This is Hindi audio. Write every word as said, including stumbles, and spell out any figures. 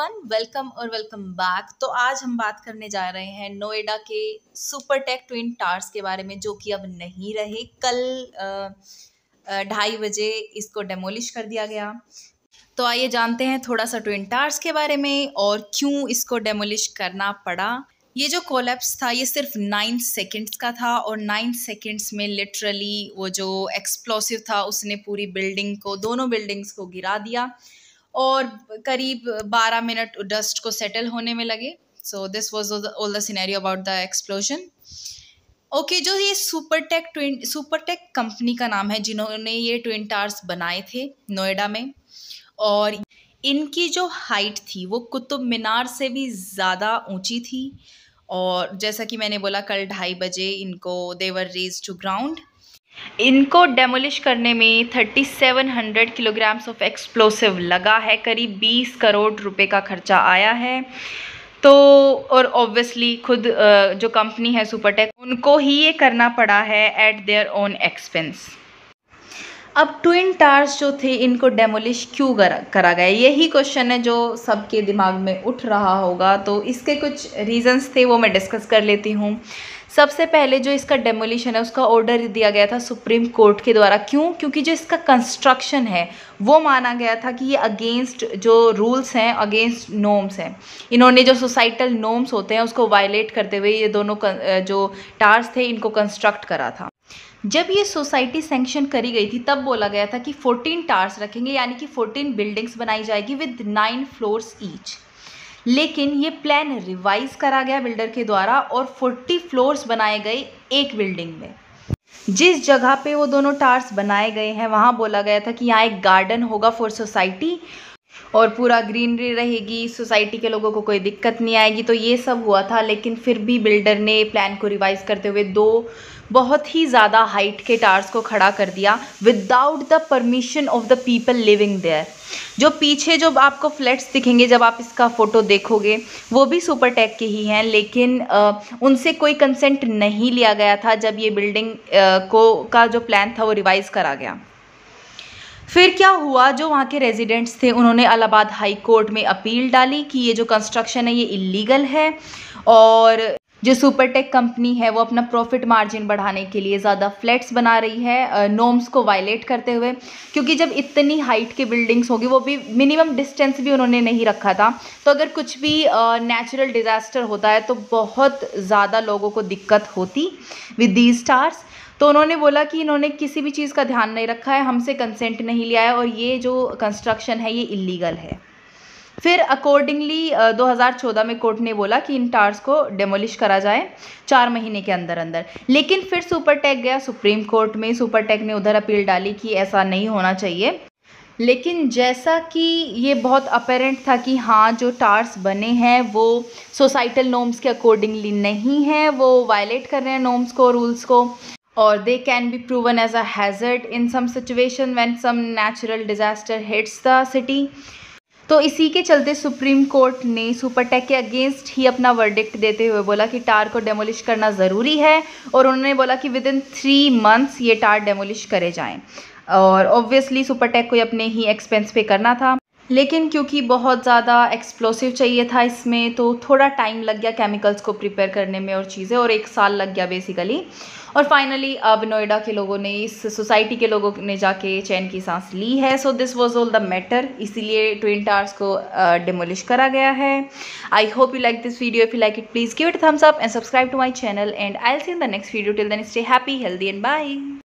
एवरीवन, वेलकम और वेलकम बैक। तो आज हम बात करने जा रहे हैं नोएडा के सुपरटेक ट्विन टावर्स के बारे में, जो कि अब नहीं रहे। कल ढाई बजे इसको डेमोलिश कर दिया गया। तो आइए जानते हैं थोड़ा सा ट्विन टावर्स के बारे में और क्यों इसको डेमोलिश करना पड़ा। ये जो कोलैप्स था ये सिर्फ नाइन सेकंड्स का था और नाइन सेकंड्स में लिटरली वो जो एक्सप्लोसिव था उसने पूरी बिल्डिंग को, दोनों बिल्डिंग्स को गिरा दिया और करीब बारह मिनट डस्ट को सेटल होने में लगे। So this was all the scenario about the explosion. Okay, जो ये सुपरटेक ट्विन सुपरटेक कंपनी का नाम है जिन्होंने ये ट्विन टावर्स बनाए थे नोएडा में, और इनकी जो हाइट थी वो कुतुब मीनार से भी ज़्यादा ऊंची थी। और जैसा कि मैंने बोला कल ढाई बजे इनको देवर रेज टू ग्राउंड। इनको डेमोलिश करने में thirty seven hundred kilograms of explosive लगा है, करीब बीस करोड़ रुपए का खर्चा आया है। तो और ऑब्वियसली खुद जो कंपनी है सुपरटेक, उनको ही ये करना पड़ा है एट देयर ओन एक्सपेंस। अब ट्विन टावर्स जो थे इनको डेमोलिश क्यों करा गया, यही क्वेश्चन है जो सबके दिमाग में उठ रहा होगा। तो इसके कुछ रीजंस थे, वो मैं डिस्कस कर लेती हूँ। सबसे पहले जो इसका डेमोलिशन है उसका ऑर्डर दिया गया था सुप्रीम कोर्ट के द्वारा। क्यों? क्योंकि जो इसका कंस्ट्रक्शन है वो माना गया था कि ये अगेंस्ट जो रूल्स हैं, अगेंस्ट नॉर्म्स हैं। इन्होंने जो सोसाइटल नॉर्म्स होते हैं उसको वायलेट करते हुए ये दोनों जो टावर्स थे इनको कंस्ट्रक्ट करा था। जब ये सोसाइटी सैंक्शन करी गई थी तब बोला गया था कि फोर्टीन टावर्स रखेंगे, यानी कि फोर्टीन बिल्डिंग्स बनाई जाएगी विद नाइन फ्लोर्स ईच। लेकिन ये प्लान रिवाइज करा गया बिल्डर के द्वारा और चालीस फ्लोर्स बनाए गए एक बिल्डिंग में। जिस जगह पे वो दोनों टावर्स बनाए गए हैं वहाँ बोला गया था कि यहाँ एक गार्डन होगा फॉर सोसाइटी और पूरा ग्रीनरी रहेगी, सोसाइटी के लोगों को कोई दिक्कत नहीं आएगी। तो ये सब हुआ था, लेकिन फिर भी बिल्डर ने प्लान को रिवाइज़ करते हुए दो बहुत ही ज़्यादा हाइट के टावर्स को खड़ा कर दिया without the permission of the people living there. जो पीछे जो आपको फ्लैट्स दिखेंगे जब आप इसका फ़ोटो देखोगे वो भी सुपरटेक के ही हैं, लेकिन आ, उनसे कोई कंसेंट नहीं लिया गया था जब ये बिल्डिंग आ, को का जो प्लान था वो रिवाइज़ करा गया। फिर क्या हुआ, जो वहाँ के रेजिडेंट्स थे उन्होंने इलाहाबाद हाई कोर्ट में अपील डाली कि ये जो कंस्ट्रक्शन है ये इलीगल है, और जो सुपरटेक कंपनी है वो अपना प्रॉफिट मार्जिन बढ़ाने के लिए ज़्यादा फ्लैट्स बना रही है नॉर्म्स को वायलेट करते हुए। क्योंकि जब इतनी हाइट की बिल्डिंग्स होगी, वो भी मिनिमम डिस्टेंस भी उन्होंने नहीं रखा था, तो अगर कुछ भी नेचुरल डिज़ास्टर होता है तो बहुत ज़्यादा लोगों को दिक्कत होती विद दीज टावर्स। तो उन्होंने बोला कि इन्होंने किसी भी चीज़ का ध्यान नहीं रखा है, हमसे कंसेंट नहीं लिया है और ये जो कंस्ट्रक्शन है ये इलीगल है। फिर अकॉर्डिंगली दो हज़ार चौदह में कोर्ट ने बोला कि इन टावर्स को डेमोलिश करा जाए चार महीने के अंदर अंदर। लेकिन फिर सुपरटेक गया सुप्रीम कोर्ट में, सुपरटेक ने उधर अपील डाली कि ऐसा नहीं होना चाहिए। लेकिन जैसा कि ये बहुत अपेरेंट था कि हाँ जो टावर्स बने हैं वो सोसाइटल नॉर्म्स के अकॉर्डिंगली नहीं हैं, वो वायलेट कर रहे हैं नॉर्म्स को, रूल्स को, और they can be proven as a hazard in some situation when some natural disaster hits the city. तो इसी के चलते सुप्रीम कोर्ट ने सुपरटेक के अगेंस्ट ही अपना वर्डिक्ट देते हुए बोला कि टावर को डेमोलिश करना ज़रूरी है, और उन्होंने बोला कि विद इन थ्री मंथ्स ये टावर डेमोलिश करे जाएं। और ऑब्वियसली सुपरटेक को अपने ही एक्सपेंस पे करना था, लेकिन क्योंकि बहुत ज़्यादा एक्सप्लोसिव चाहिए था इसमें तो थोड़ा टाइम लग गया केमिकल्स को प्रिपेयर करने में और चीज़ें, और एक साल लग गया बेसिकली। और फाइनली अब नोएडा के लोगों ने, इस सोसाइटी के लोगों ने जाके चैन की सांस ली है। So this was all the matter, इसीलिए ट्विन टावर्स को डिमोलिश uh, करा गया है। I hope you like this video. If you like it please give it thumbs up and subscribe to my channel, and I will see in the next video. Till then stay happy, healthy and bye.